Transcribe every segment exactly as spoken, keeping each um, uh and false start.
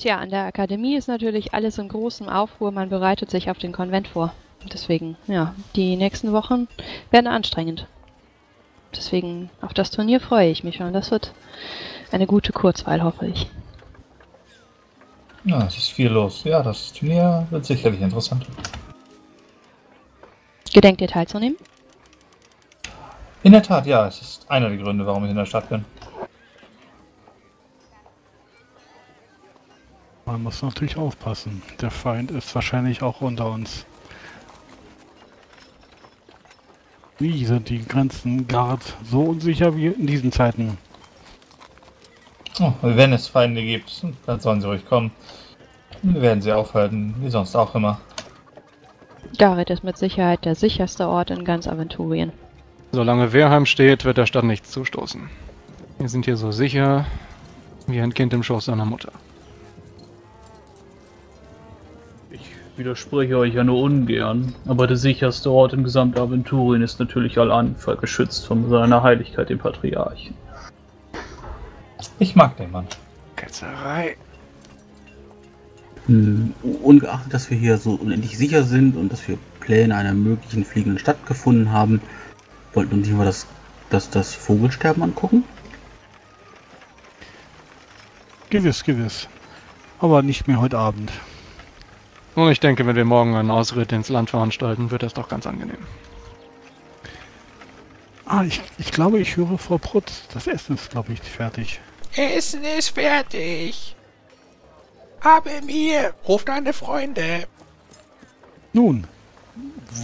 Tja, an der Akademie ist natürlich alles in großem Aufruhr, man bereitet sich auf den Konvent vor. Deswegen, ja, die nächsten Wochen werden anstrengend. Deswegen, auf das Turnier freue ich mich schon. Das wird eine gute Kurzweil, hoffe ich. Ja, es ist viel los. Ja, das Turnier wird sicherlich interessant. Gedenkt ihr teilzunehmen? In der Tat, ja. Es ist einer der Gründe, warum ich in der Stadt bin. Man muss natürlich aufpassen. Der Feind ist wahrscheinlich auch unter uns. Nie sind die Grenzen Gareth so unsicher wie in diesen Zeiten. Oh, wenn es Feinde gibt, dann sollen sie ruhig kommen. Wir werden sie aufhalten, wie sonst auch immer. Gareth ist mit Sicherheit der sicherste Ort in ganz Aventurien. Solange Wehrheim steht, wird der Stadt nichts zustoßen. Wir sind hier so sicher wie ein Kind im Schoß seiner Mutter. Widerspreche euch ja nur ungern, aber der sicherste Ort im gesamten Aventurien ist natürlich Al-Anfa, geschützt von seiner Heiligkeit, dem Patriarchen. Ich mag den Mann. Ketzerei. Hm, ungeachtet, dass wir hier so unendlich sicher sind und dass wir Pläne einer möglichen fliegenden Stadt gefunden haben, wollten wir uns nicht mal das, das, das Vogelsterben angucken? Gewiss, gewiss. Aber nicht mehr heute Abend. Nun, ich denke, wenn wir morgen einen Ausritt ins Land veranstalten, wird das doch ganz angenehm. Ah, ich, ich glaube, ich höre Frau Prutz. Das Essen ist, glaube ich, fertig. Essen ist fertig. Abelmir, ruft deine Freunde. Nun,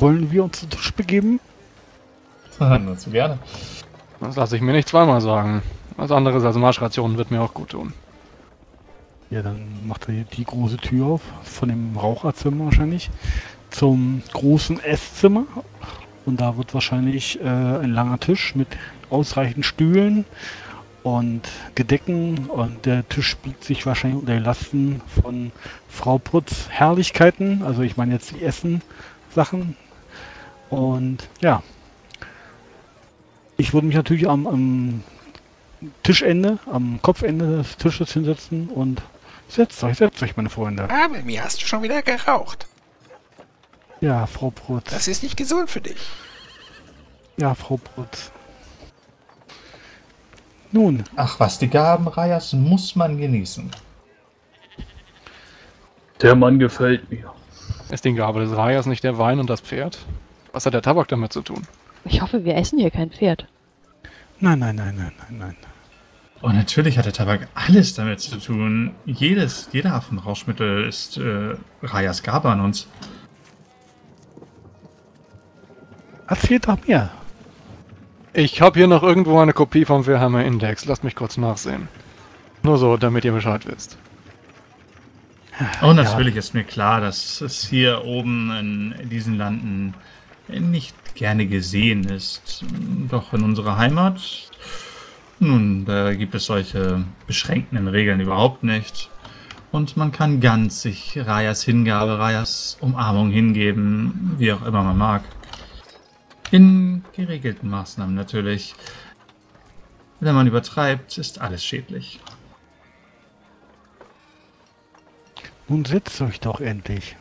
wollen wir uns zu Tisch begeben? Nur zu gerne. Das lasse ich mir nicht zweimal sagen. Was anderes als Marschrationen wird mir auch gut tun. Ja, dann macht er die große Tür auf, von dem Raucherzimmer wahrscheinlich, zum großen Esszimmer. Und da wird wahrscheinlich äh, ein langer Tisch mit ausreichend Stühlen und Gedecken. Und der Tisch biegt sich wahrscheinlich unter den Lasten von Frau Prutz Herrlichkeiten. Also ich meine jetzt die Essen-Sachen. Und ja, ich würde mich natürlich am, am Tischende, am Kopfende des Tisches hinsetzen und... Setzt euch, setzt euch, meine Freunde. Aber mir hast du schon wieder geraucht. Ja, Frau Prutz. Das ist nicht gesund für dich. Ja, Frau Prutz. Nun. Ach was, die Gaben Rajas muss man genießen. Der Mann gefällt mir. Ist die Gabe des Rajas nicht der Wein und das Pferd? Was hat der Tabak damit zu tun? Ich hoffe, wir essen hier kein Pferd. Nein, nein, nein, nein, nein, nein. Und natürlich hat der Tabak alles damit zu tun. Jedes, jeder Hafenrauschmittel ist äh, Rajas Gabe an uns. Erzählt doch mehr. Ich habe hier noch irgendwo eine Kopie vom Wehrheimer Index. Lasst mich kurz nachsehen. Nur so, damit ihr Bescheid wisst. Und natürlich ja. Ist mir klar, dass es hier oben in diesen Landen nicht gerne gesehen ist. Doch in unserer Heimat... Nun, da gibt es solche beschränkenden Regeln überhaupt nicht. Und man kann ganz sich Rajas Hingabe, Rajas Umarmung hingeben, wie auch immer man mag. In geregelten Maßnahmen natürlich. Wenn man übertreibt, ist alles schädlich. Nun setzt euch doch endlich.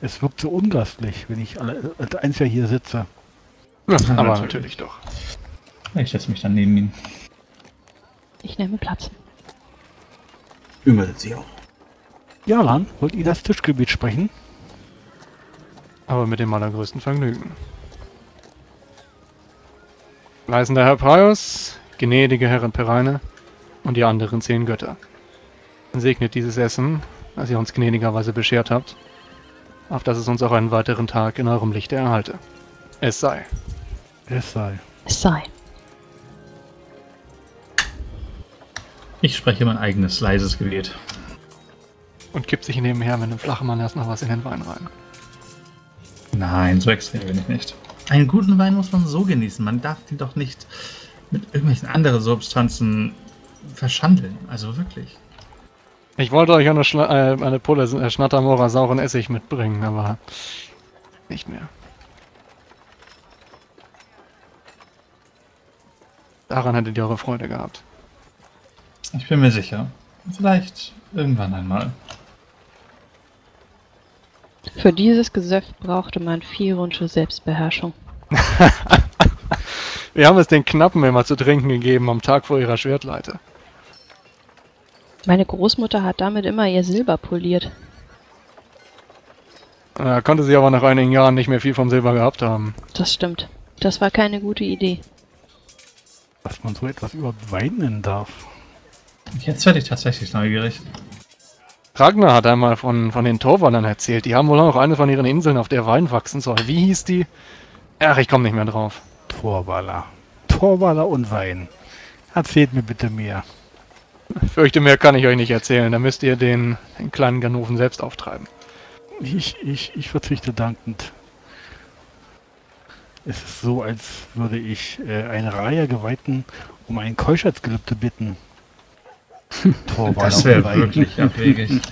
Es wirkt so ungastlich, wenn ich als Einziger hier sitze. Ja, aber natürlich, natürlich doch. Ich setze mich dann neben ihn. Ich nehme Platz. Übersetze ich auch. Yarlan, wollt ihr das Tischgebet sprechen? Aber mit dem allergrößten Vergnügen. Leisender Herr Praios, gnädige Herren Peraine und die anderen zehn Götter. Segnet dieses Essen, das ihr uns gnädigerweise beschert habt, auf dass es uns auch einen weiteren Tag in eurem Lichte erhalte. Es sei. Es sei. Es sei. Ich spreche mein eigenes leises Gebet. Und kippt sich nebenher wenn dem flachen Mann erst noch was in den Wein rein. Nein, so extrem bin ich nicht. Einen guten Wein muss man so genießen. Man darf ihn doch nicht mit irgendwelchen anderen Substanzen verschandeln. Also wirklich. Ich wollte euch eine, Schla äh, eine Pulle äh, Schnattermoorer sauren Essig mitbringen, aber nicht mehr. Daran hättet ihr eure Freude gehabt. Ich bin mir sicher. Vielleicht irgendwann einmal. Für dieses Gesöff brauchte man vier Runden Selbstbeherrschung. Wir haben es den Knappen immer zu trinken gegeben am Tag vor ihrer Schwertleite. Meine Großmutter hat damit immer ihr Silber poliert. Da konnte sie aber nach einigen Jahren nicht mehr viel vom Silber gehabt haben. Das stimmt. Das war keine gute Idee. Dass man so etwas überhaupt weinen darf. Jetzt werde ich tatsächlich neugierig. Ragnar hat einmal von, von den Torwallern erzählt. Die haben wohl auch eine von ihren Inseln, auf der Wein wachsen soll. Wie hieß die? Ach, ich komme nicht mehr drauf. Torwaller. Torwaller und Wein. Erzählt mir bitte mehr. Ich fürchte, mehr kann ich euch nicht erzählen. Da müsst ihr den, den kleinen Ganoven selbst auftreiben. Ich, ich, ich verzichte dankend. Es ist so, als würde ich äh, eine Reihe Geweihten um ein Keuschheitsgelübde bitten. Das wäre wirklich abwegig.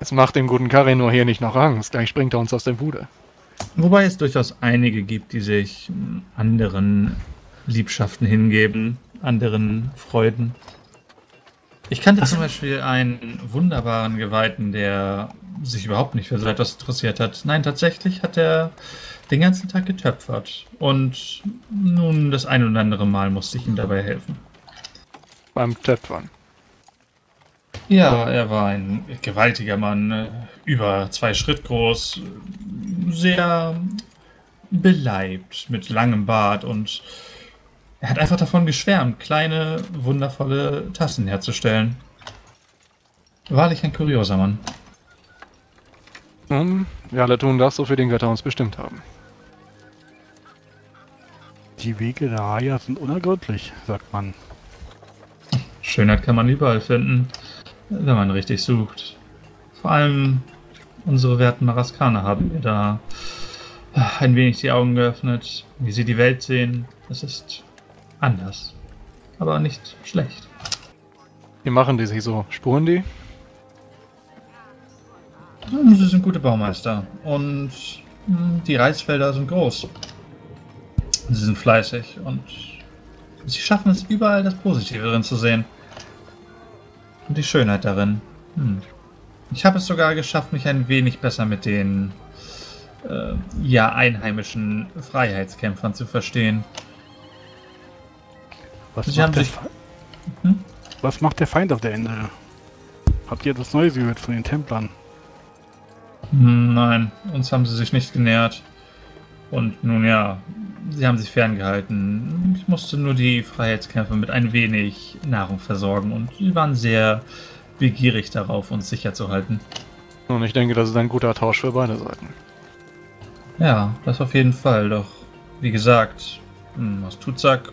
Es macht dem guten Karin nur hier nicht noch Angst, gleich springt er uns aus der Bude. Wobei es durchaus einige gibt, die sich anderen Liebschaften hingeben, anderen Freuden. Ich kannte Ach. zum Beispiel einen wunderbaren Geweihten, der sich überhaupt nicht für so etwas interessiert hat. Nein, tatsächlich hat er den ganzen Tag getöpfert und nun das ein oder andere Mal musste ich ihm dabei helfen. Beim Töpfern. Ja, er war ein gewaltiger Mann, über zwei Schritt groß, sehr beleibt, mit langem Bart und er hat einfach davon geschwärmt, kleine, wundervolle Tassen herzustellen. Wahrlich ein kurioser Mann. Nun, wir alle tun das, wofür die Götter uns bestimmt haben. Die Wege der Haya sind unergründlich, sagt man. Schönheit kann man überall finden, wenn man richtig sucht. Vor allem unsere werten Maraskaner haben mir da ein wenig die Augen geöffnet. Wie sie die Welt sehen, das ist anders, aber nicht schlecht. Wie machen die sich so? Spuren die? Sie sind gute Baumeister und die Reisfelder sind groß. Sie sind fleißig und sie schaffen es überall, das Positive darin zu sehen. Und die Schönheit darin. Hm. Ich habe es sogar geschafft, mich ein wenig besser mit den äh, ja einheimischen Freiheitskämpfern zu verstehen. Was macht, sich... hm? Was macht der Feind auf der Insel? Habt ihr etwas Neues gehört von den Templern? Hm, nein, uns haben sie sich nicht genähert. Und nun ja, sie haben sich ferngehalten. Ich musste nur die Freiheitskämpfer mit ein wenig Nahrung versorgen und sie waren sehr begierig darauf, uns sicher zu halten. Und ich denke, das ist ein guter Tausch für beide Seiten. Ja, das auf jeden Fall, doch wie gesagt, aus Tuzak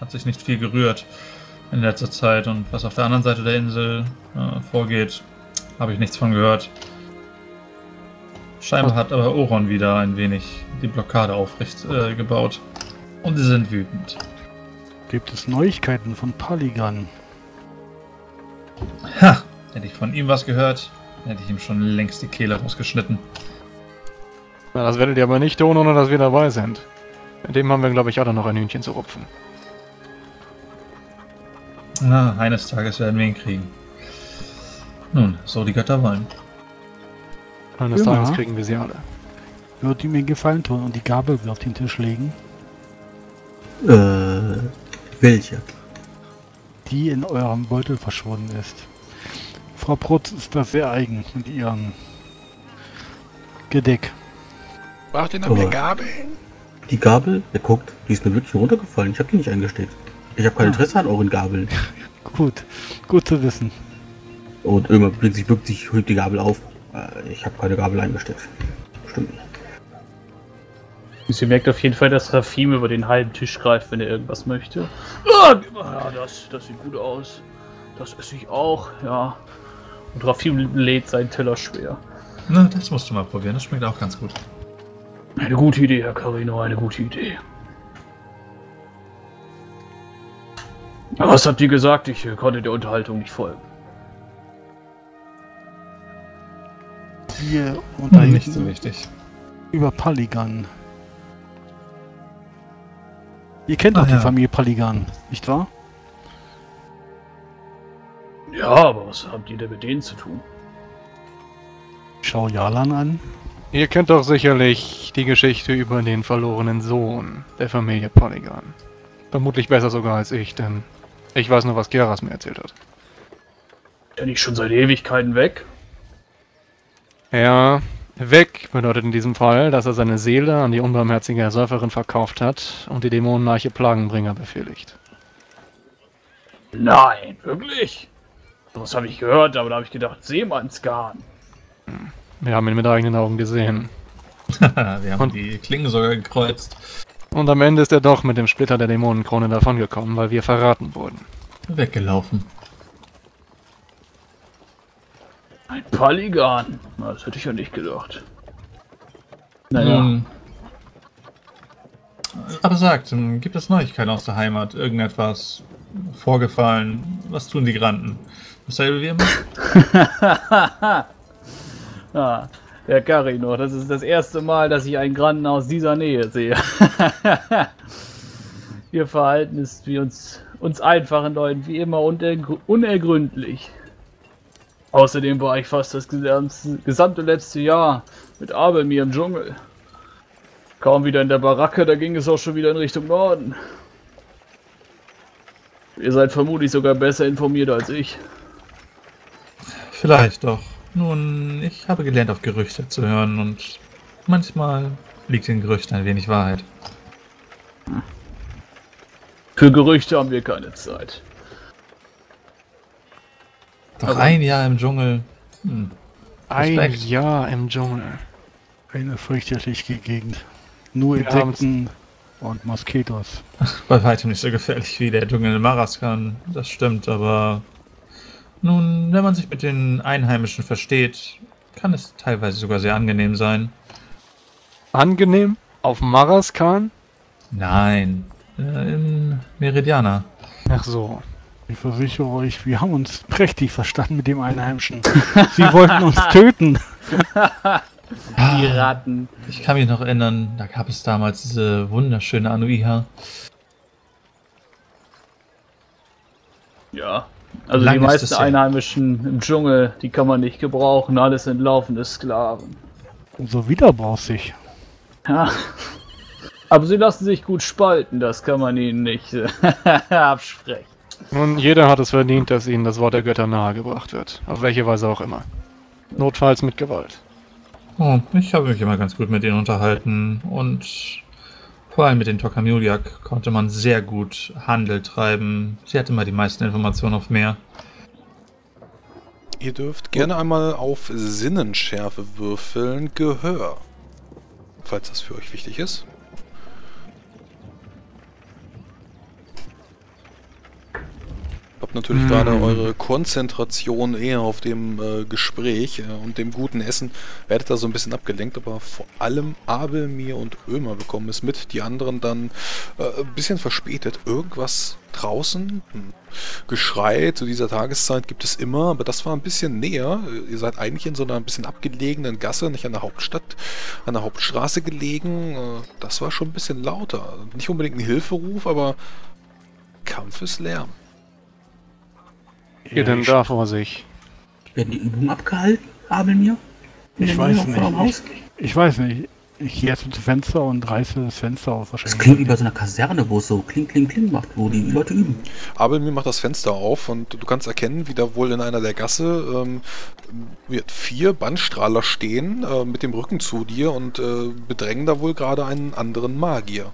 hat sich nicht viel gerührt in letzter Zeit und was auf der anderen Seite der Insel äh, vorgeht, habe ich nichts von gehört. Scheinbar hat aber Oron wieder ein wenig die Blockade aufrecht äh, gebaut. Und sie sind wütend. Gibt es Neuigkeiten von Paligan? Ha! Hätte ich von ihm was gehört, hätte ich ihm schon längst die Kehle rausgeschnitten. Na, das werdet ihr aber nicht tun, ohne dass wir dabei sind. Mit dem haben wir, glaube ich, auch noch ein Hühnchen zu rupfen. Na, eines Tages werden wir ihn kriegen. Nun, so die Götter wollen. Eines ja. Tages kriegen wir sie alle. Wird ihm einen Gefallen tun und die Gabel wird auf den Tisch legen? Äh, welche? Die in eurem Beutel verschwunden ist. Frau Prutz ist das sehr eigen mit ihrem Gedeck. Braucht ihr noch eine Gabel? Die Gabel? Ja, guckt, die ist mir wirklich runtergefallen. Ich habe die nicht eingesteckt. Ich habe kein Interesse ah. an euren Gabeln. Gut, gut zu wissen. Und irgendwann plötzlich bückt sich, hebt die Gabel auf. Ich habe keine Gabel eingesteckt. Bestimmt nicht. Sie merkt auf jeden Fall, dass Rafim über den halben Tisch greift, wenn er irgendwas möchte. Ah, ja, das, das sieht gut aus. Das esse ich auch, ja. Und Rafim lädt seinen Teller schwer. Na, das musst du mal probieren. Das schmeckt auch ganz gut. Eine gute Idee, Herr Carino, eine gute Idee. Aber was habt ihr gesagt? Ich konnte der Unterhaltung nicht folgen. Wir unterhalten nicht so wichtig. Über Paligan. Ihr kennt doch ah, die ja. Familie Paligan, nicht wahr? Ja, aber was habt ihr denn mit denen zu tun? Ich schau Yarlan an. Ihr kennt doch sicherlich die Geschichte über den verlorenen Sohn der Familie Polygon. Vermutlich besser sogar als ich, denn ich weiß nur, was Geras mir erzählt hat. Ist nicht schon seit Ewigkeiten weg? Ja, weg bedeutet in diesem Fall, dass er seine Seele an die unbarmherzige Ersäuferin verkauft hat und die dämonenreiche Plagenbringer befehligt. Nein, wirklich? Das habe ich gehört, aber da habe ich gedacht, Seemannsgarn. Wir haben ihn mit eigenen Augen gesehen. Wir haben und die Klingen sogar gekreuzt. Und am Ende ist er doch mit dem Splitter der Dämonenkrone davongekommen, weil wir verraten wurden. Weggelaufen. Ein Polygon. Das hätte ich ja nicht gedacht. Naja. Nun, aber sagt, gibt es Neuigkeiten aus der Heimat? Irgendetwas vorgefallen? Was tun die Granden? Dasselbe wie immer? Ah, der Karinor, das ist das erste Mal, dass ich einen Granden aus dieser Nähe sehe. Ihr Verhalten ist wie uns, uns einfachen Leuten wie immer unergründlich. Außerdem war ich fast das gesamte letzte Jahr mit Abelmir im Dschungel. Kaum wieder in der Baracke, da ging es auch schon wieder in Richtung Norden. Ihr seid vermutlich sogar besser informiert als ich. Vielleicht doch. Nun, ich habe gelernt, auf Gerüchte zu hören und manchmal liegt in Gerüchten ein wenig Wahrheit. Für Gerüchte haben wir keine Zeit. Doch also, ein Jahr im Dschungel. Hm. Ein Jahr im Dschungel. Eine fürchterliche Gegend. Nur Insekten und Moskitos. Bei weitem nicht so gefährlich wie der Dschungel in Maraskan. Das stimmt, aber... Nun, wenn man sich mit den Einheimischen versteht, kann es teilweise sogar sehr angenehm sein. Angenehm? Auf Maraskan? Nein, äh, in Meridiana. Ach so. Ich versichere euch, wir haben uns prächtig verstanden mit dem Einheimischen. Sie wollten uns töten. Die Ratten. Ich kann mich noch erinnern, da gab es damals diese wunderschöne Anuiha. Ja. Also die meisten Einheimischen im Dschungel, die kann man nicht gebrauchen, alles sind laufende Sklaven. Umso widerborstig. Ja. Aber sie lassen sich gut spalten, das kann man ihnen nicht absprechen. Nun, jeder hat es verdient, dass ihnen das Wort der Götter nahegebracht wird, auf welche Weise auch immer. Notfalls mit Gewalt. Oh, ich habe mich immer ganz gut mit ihnen unterhalten und... Vor allem mit den Tokamuliak konnte man sehr gut Handel treiben. Sie hatte mal die meisten Informationen auf mehr. Ihr dürft gerne einmal auf Sinnenschärfe würfeln, Gehör. Falls das für euch wichtig ist. Habt natürlich hm. gerade eure Konzentration eher auf dem äh, Gespräch äh, und dem guten Essen, werdet da so ein bisschen abgelenkt, aber vor allem Abelmir und Ömer bekommen es mit, die anderen dann äh, ein bisschen verspätet. Irgendwas draußen, hm. Geschrei zu dieser Tageszeit gibt es immer, aber das war ein bisschen näher. Ihr seid eigentlich in so einer ein bisschen abgelegenen Gasse, nicht an der Hauptstadt, an der Hauptstraße gelegen. Äh, das war schon ein bisschen lauter. Nicht unbedingt ein Hilferuf, aber Kampfeslärm. Ihr ja, denn da vor sich? Werden die Übungen abgehalten, Abelmir? Ich weiß nicht. Ich, ich weiß nicht. Ich gehe jetzt zum Fenster und reiße das Fenster auf. Das klingt wie bei so einer Kaserne, wo es so kling, kling, kling macht, wo die Leute üben. Abelmir macht das Fenster auf und du kannst erkennen, wie da wohl in einer der Gasse ähm, wird vier Bannstrahler stehen äh, mit dem Rücken zu dir und äh, bedrängen da wohl gerade einen anderen Magier.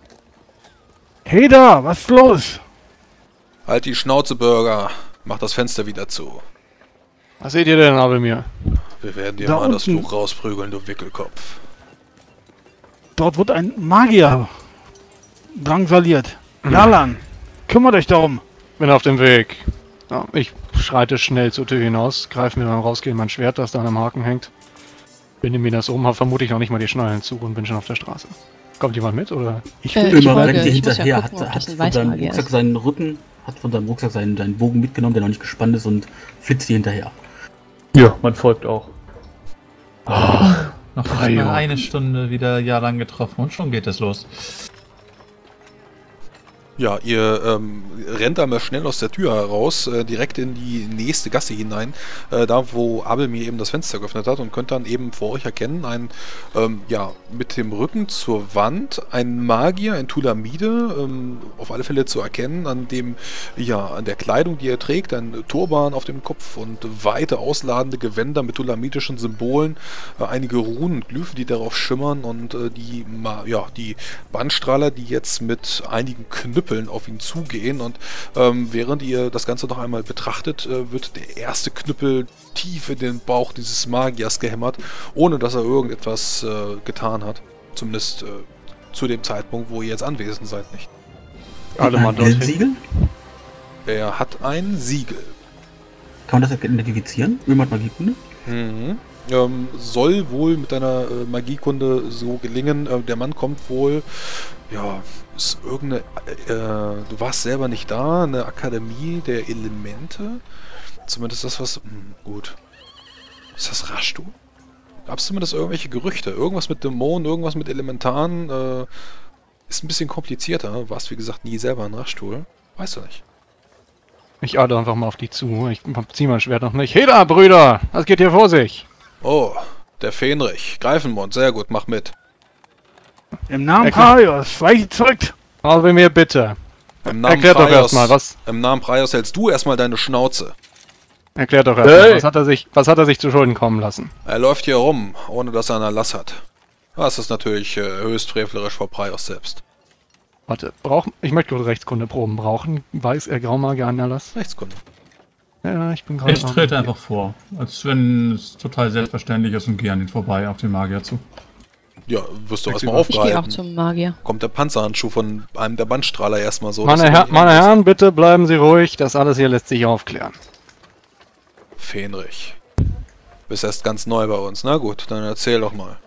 Hey da, was ist los? Halt die Schnauze, Burger! Mach das Fenster wieder zu. Was seht ihr denn, Abelmir? Wir werden dir da mal unten das Tuch rausprügeln, du Wickelkopf. Dort wird ein Magier drangsaliert. Hm. Yarlan, kümmert euch darum. Bin auf dem Weg. Ja, ich schreite schnell zur Tür hinaus, greife mir beim Rausgehen mein Schwert, das da an einem Haken hängt. Binde mir das um, habe vermutlich noch nicht mal die Schnallen zu und bin schon auf der Straße. Kommt jemand mit, oder? Ich will äh, immer folge, ich hinterher. Ja gucken, hat hat von seinem Rucksack ist. seinen Rücken... hat von seinem Rucksack seinen, seinen Bogen mitgenommen, der noch nicht gespannt ist, und flitzt dir hinterher. Ja, man folgt auch. Oh, noch Praios. Eine Stunde wieder Yarlan getroffen und schon geht es los. Ja, ihr ähm, rennt einmal schnell aus der Tür heraus, äh, direkt in die nächste Gasse hinein, äh, da wo Abelmir eben das Fenster geöffnet hat, und könnt dann eben vor euch erkennen, ein, ähm, ja, mit dem Rücken zur Wand, ein Magier, ein Tulamide, ähm, auf alle Fälle zu erkennen, an dem, ja, an der Kleidung, die er trägt, ein Turban auf dem Kopf und weite ausladende Gewänder mit tulamidischen Symbolen, äh, einige Runen, Glyphen, die darauf schimmern, und äh, die, ja, die Bannstrahler, die jetzt mit einigen Knüppeln auf ihn zugehen, und ähm, während ihr das Ganze noch einmal betrachtet, äh, wird der erste Knüppel tief in den Bauch dieses Magiers gehämmert, ohne dass er irgendetwas äh, getan hat. Zumindest äh, zu dem Zeitpunkt, wo ihr jetzt anwesend seid, nicht. Alle mal dorthin. Siegel? Er hat ein Siegel. Kann man das identifizieren? Irgendwas Magiekunde? Mhm. Ähm, soll wohl mit einer äh, Magiekunde so gelingen. Äh, der Mann kommt wohl, ja, ist irgendeine, äh, du warst selber nicht da, eine Akademie der Elemente. Zumindest das, was, mh, gut. Ist das Rashtul? Gab es zumindest irgendwelche Gerüchte? Irgendwas mit Dämonen, irgendwas mit Elementaren, äh, ist ein bisschen komplizierter. Warst, wie gesagt, nie selber in Rashtul. Weißt du nicht. Ich adle einfach mal auf die zu. Ich zieh mein Schwert noch nicht. Hey da, Brüder! Was geht hier vor sich? Oh, der Fähnrich. Greifenmund, sehr gut, mach mit. Im Namen Praios, schweige zurück! Habe mir bitte. Im Namen Erklärt Praios, doch erstmal, was. Im Namen Praios hältst du erstmal deine Schnauze. Erklärt doch erstmal, hey. was hat er sich, was hat er sich zu Schulden kommen lassen? Er läuft hier rum, ohne dass er einen Erlass hat. Das ist natürlich äh, höchst frevlerisch vor Praios selbst. Warte, brauch, ich möchte kurz Rechtskundeproben brauchen. Weiß er Graumagier einen Erlass? Rechtskunde. Ja, ich bin gerade. Ich trete einfach vor, als wenn es total selbstverständlich ist, und gehe an ihn vorbei, auf den Magier zu. Ja, wirst du erstmal aufgehalten. Ich gehe auch zum Magier. Kommt der Panzerhandschuh von einem der Bannstrahler erstmal so. Meine, Herr, meine Herren, bitte bleiben Sie ruhig, das alles hier lässt sich aufklären. Fähnrich. Bist erst ganz neu bei uns, na gut, dann erzähl doch mal.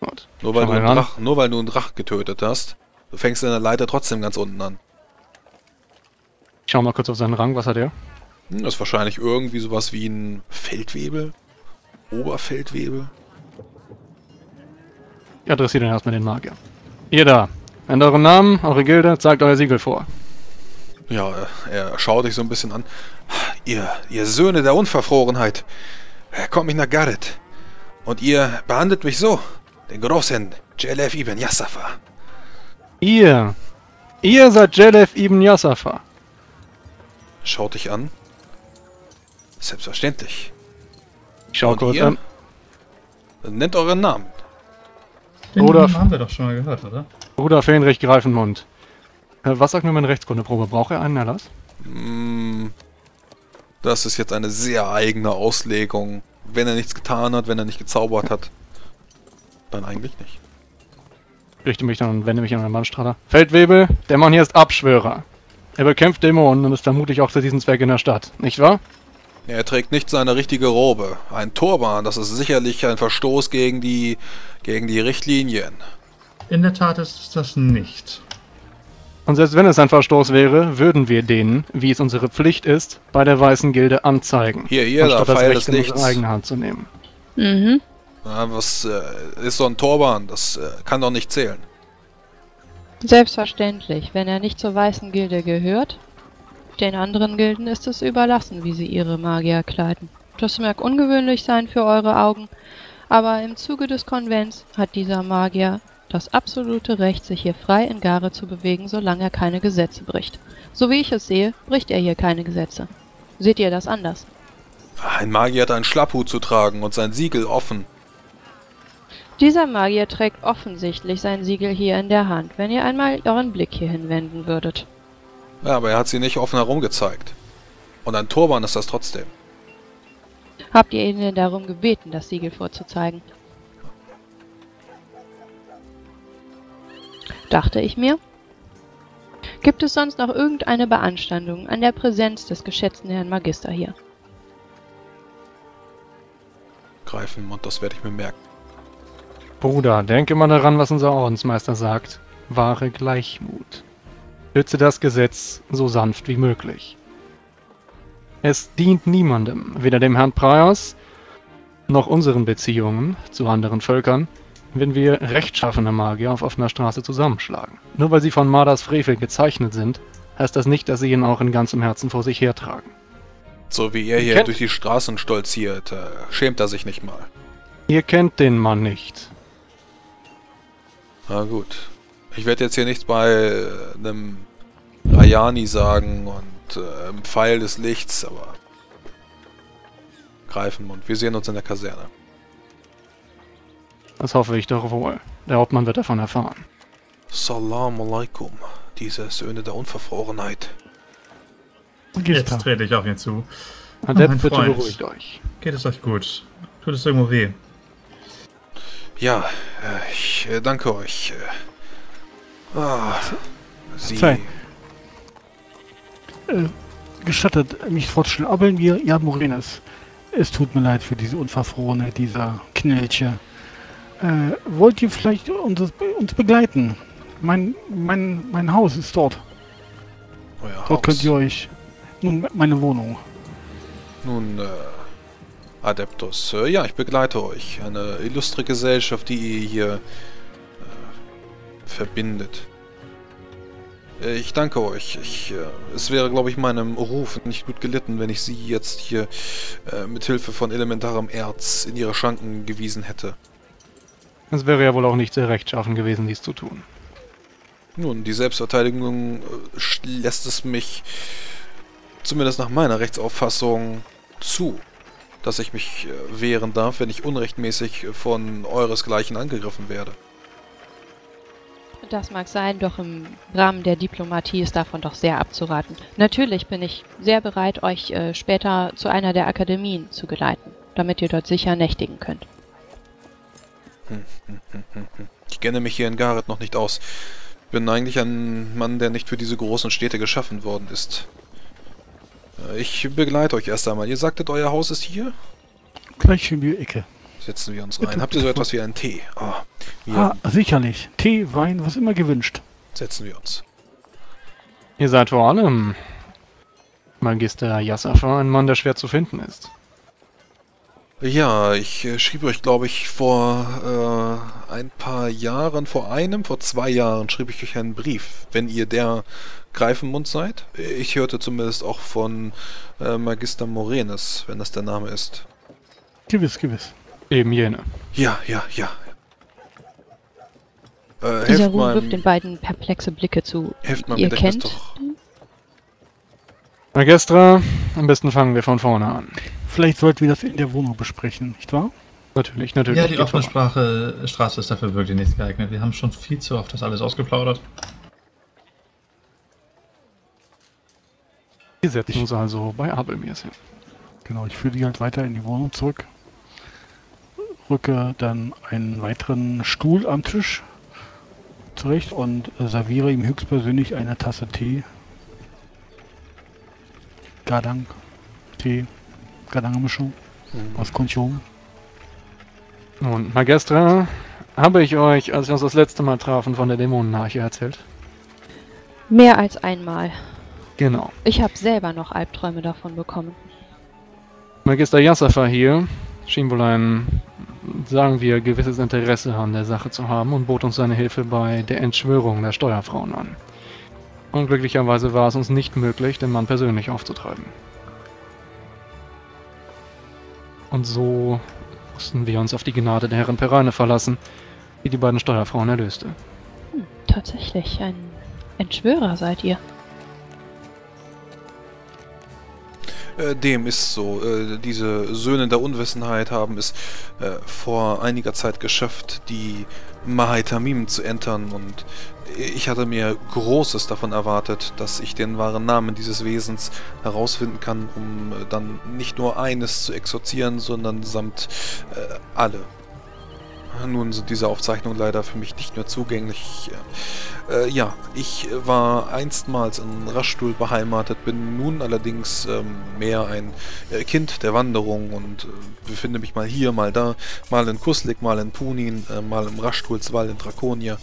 Gut. Nur, weil du einen Drach, nur weil du einen Drach getötet hast, du fängst in der Leiter trotzdem ganz unten an. Ich schau mal kurz auf seinen Rang, was hat er? Das ist wahrscheinlich irgendwie sowas wie ein Feldwebel, Oberfeldwebel. Ich adressiere dann erstmal den Magier. Ihr da, nennt euren Namen, eure Gilde, zeigt euer Siegel vor. Ja, er schaut dich so ein bisschen an. Ihr, ihr Söhne der Unverfrorenheit, kommt mich nach Gareth. Und ihr behandelt mich so, den großen Jelef ibn Yasafa. Ihr, ihr seid Jelef ibn Yasafa. Schaut dich an. Selbstverständlich. Ich schau kurz an. Nennt euren Namen. Den Bruder, haben wir doch schon mal gehört, oder? Bruder Fähnrich Greifenmund. Was sagt mir meine Rechtskundeprobe? Braucht er einen Erlass? Das ist jetzt eine sehr eigene Auslegung. Wenn er nichts getan hat, wenn er nicht gezaubert hat, dann eigentlich nicht. Ich richte mich dann und wende mich an den Bannstrahler. Feldwebel, der Mann hier ist Abschwörer. Er bekämpft Dämonen und ist vermutlich auch zu diesem Zweck in der Stadt, nicht wahr? Er trägt nicht seine richtige Robe. Ein Turban, das ist sicherlich ein Verstoß gegen die, gegen die Richtlinien. In der Tat ist es das nicht. Und selbst wenn es ein Verstoß wäre, würden wir den, wie es unsere Pflicht ist, bei der Weißen Gilde anzeigen. Hier, hier, da Pfeil des Lichts. Anstatt das Recht in unsere eigene Hand zu nehmen. Mhm. Na, was äh, ist so ein Turban? Das äh, kann doch nicht zählen. Selbstverständlich, wenn er nicht zur Weißen Gilde gehört. Den anderen Gilden ist es überlassen, wie sie ihre Magier kleiden. Das mag ungewöhnlich sein für eure Augen, aber im Zuge des Konvents hat dieser Magier das absolute Recht, sich hier frei in Gareth zu bewegen, solange er keine Gesetze bricht. So wie ich es sehe, bricht er hier keine Gesetze. Seht ihr das anders? Ein Magier hat einen Schlapphut zu tragen und sein Siegel offen. Dieser Magier trägt offensichtlich sein Siegel hier in der Hand, wenn ihr einmal euren Blick hierhin wenden würdet. Ja, aber er hat sie nicht offen herumgezeigt. Und ein Turban ist das trotzdem. Habt ihr ihn denn darum gebeten, das Siegel vorzuzeigen? Dachte ich mir. Gibt es sonst noch irgendeine Beanstandung an der Präsenz des geschätzten Herrn Magister hier? Greifen, und das werde ich mir merken. Bruder, denke mal daran, was unser Ordensmeister sagt. Wahre Gleichmut. Schütze das Gesetz so sanft wie möglich. Es dient niemandem, weder dem Herrn Praios noch unseren Beziehungen zu anderen Völkern, wenn wir rechtschaffene Magier auf offener Straße zusammenschlagen. Nur weil sie von Mardas Frevel gezeichnet sind, heißt das nicht, dass sie ihn auch in ganzem Herzen vor sich hertragen. So wie er hier durch die Straßen stolziert, äh, schämt er sich nicht mal. Ihr kennt den Mann nicht. Na gut. Ich werde jetzt hier nichts bei einem Rayani sagen und äh, im Pfeil des Lichts, aber... Greifenmund, wir sehen uns in der Kaserne. Das hoffe ich doch wohl. Der Hauptmann wird davon erfahren. Salam alaikum, diese Söhne der Unverfrorenheit. Jetzt trete ich auf ihn zu. Adept, bitte beruhigt euch. Geht es euch gut? Tut es irgendwo weh? Ja, ich danke euch. Ah, Sie... Äh, gestattet, mich vorzustellen, Abelmir yha Mhorenis. Es tut mir leid für diese Unverfrorenheit dieser Knilche. Äh, wollt ihr vielleicht uns, uns begleiten? Mein, mein, mein Haus ist dort. Euer Haus. Dort könnt ihr euch... Nun, meine Wohnung. Nun, äh, Adeptus, äh, ja, ich begleite euch. Eine illustre Gesellschaft, die ihr hier äh, verbindet. Äh, ich danke euch. Ich, äh, es wäre, glaube ich, meinem Ruf nicht gut gelitten, wenn ich sie jetzt hier äh, mit Hilfe von elementarem Erz in ihre Schranken gewiesen hätte. Es wäre ja wohl auch nicht sehr rechtschaffen gewesen, dies zu tun. Nun, die Selbstverteidigung äh, lässt es mich... zumindest nach meiner Rechtsauffassung zu, dass ich mich wehren darf, wenn ich unrechtmäßig von euresgleichen angegriffen werde. Das mag sein, doch im Rahmen der Diplomatie ist davon doch sehr abzuraten. Natürlich bin ich sehr bereit, euch äh, später zu einer der Akademien zu geleiten, damit ihr dort sicher nächtigen könnt. Ich kenne mich hier in Gareth noch nicht aus. Ich bin eigentlich ein Mann, der nicht für diese großen Städte geschaffen worden ist. Ich begleite euch erst einmal. Ihr sagtet, euer Haus ist hier? Gleich in die Ecke. Setzen wir uns rein. Bitte, Habt ihr so etwas wie einen Tee? Ah, ah, sicherlich. Tee, Wein, was immer gewünscht. Setzen wir uns. Ihr seid vor allem Magister Jassafah, ein Mann, der schwer zu finden ist. Ja, ich äh, schrieb euch, glaube ich, vor äh, ein paar Jahren, vor einem, vor zwei Jahren schrieb ich euch einen Brief, wenn ihr der Greifenmund seid. Ich hörte zumindest auch von äh, Magister Mhorenis, wenn das der Name ist. Gewiss, gewiss. Eben jene. Ja, ja, ja. Äh, Dieser Ruhm wirft den beiden perplexe Blicke zu. Helft mal, ihr kennt? Doch. Magistra, am besten fangen wir von vorne an. Vielleicht sollten wir das in der Wohnung besprechen, nicht wahr? Natürlich, natürlich. Ja, die offene Sprache, Straße ist dafür wirklich nicht geeignet. Wir haben schon viel zu oft das alles ausgeplaudert. Wir setzen uns also bei Abelmir hin. Genau, ich führe die halt weiter in die Wohnung zurück. Rücke dann einen weiteren Stuhl am Tisch zurecht und serviere ihm höchstpersönlich eine Tasse Tee. Gadang, Tee. Mischung aus Konchum. Nun, Magistra, habe ich euch, als wir uns das letzte Mal trafen, von der Dämonenarche erzählt? Mehr als einmal. Genau. Ich habe selber noch Albträume davon bekommen. Magister Jassafah hier schien wohl ein, sagen wir, gewisses Interesse an der Sache zu haben und bot uns seine Hilfe bei der Entschwörung der Steuerfrauen an. Und glücklicherweise war es uns nicht möglich, den Mann persönlich aufzutreiben. Und so mussten wir uns auf die Gnade der Herren Peraine verlassen, die die beiden Steuerfrauen erlöste. Hm, tatsächlich, ein Entschwörer seid ihr. Äh, dem ist so. Äh, diese Söhne der Unwissenheit haben es äh, vor einiger Zeit geschafft, die Mahaitamim zu entern. Und ich hatte mir Großes davon erwartet, dass ich den wahren Namen dieses Wesens herausfinden kann, um dann nicht nur eines zu exorzieren, sondern samt äh, alle. Nun sind diese Aufzeichnungen leider für mich nicht mehr zugänglich. Äh, ja, ich war einstmals in Rashtul beheimatet, bin nun allerdings äh, mehr ein äh, Kind der Wanderung und äh, befinde mich mal hier, mal da, mal in Kuslik, mal in Punin, äh, mal im Rashtulswald in Draconia.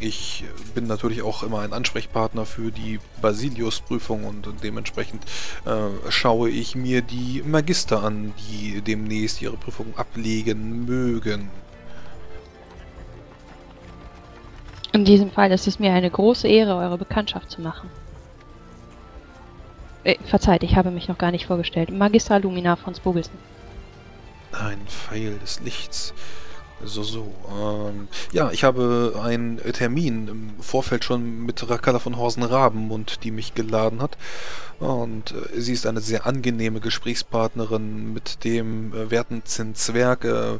Ich bin natürlich auch immer ein Ansprechpartner für die Basilius-Prüfung und dementsprechend äh, schaue ich mir die Magister an, die demnächst ihre Prüfung ablegen mögen. In diesem Fall ist es mir eine große Ehre, eure Bekanntschaft zu machen. Äh, verzeiht, ich habe mich noch gar nicht vorgestellt. Magister Luminar von Spogelsen. Ein Pfeil des Lichts. So, so. Ähm, ja, ich habe einen Termin im Vorfeld schon mit Rakala von Horsen-Rabenmund, die mich geladen hat. Und äh, sie ist eine sehr angenehme Gesprächspartnerin. Mit dem äh, werten Zinswerk äh,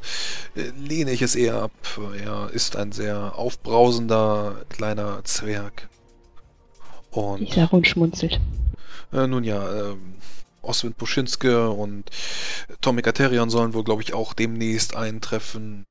lehne ich es eher ab. Er ist ein sehr aufbrausender kleiner Zwerg. Und Isarun schmunzelt. Äh, nun ja, äh, Oswin Puschinske und Tommy Katerion sollen wohl, glaube ich, auch demnächst eintreffen.